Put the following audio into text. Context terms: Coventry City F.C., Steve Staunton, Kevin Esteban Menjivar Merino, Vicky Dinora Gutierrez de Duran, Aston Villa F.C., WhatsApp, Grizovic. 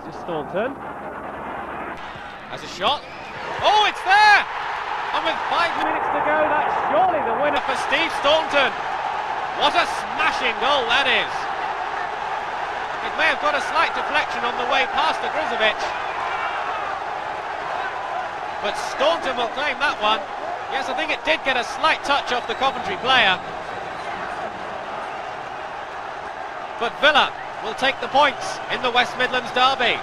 This is Staunton. Has a shot. Oh, it's there! And with 5 minutes to go, that's surely the winner for Steve Staunton. What a smashing goal that is. It may have got a slight deflection on the way past the Grizovic. But Staunton will claim that one. Yes, I think it did get a slight touch off the Coventry player. But Villa will take the points in the West Midlands derby.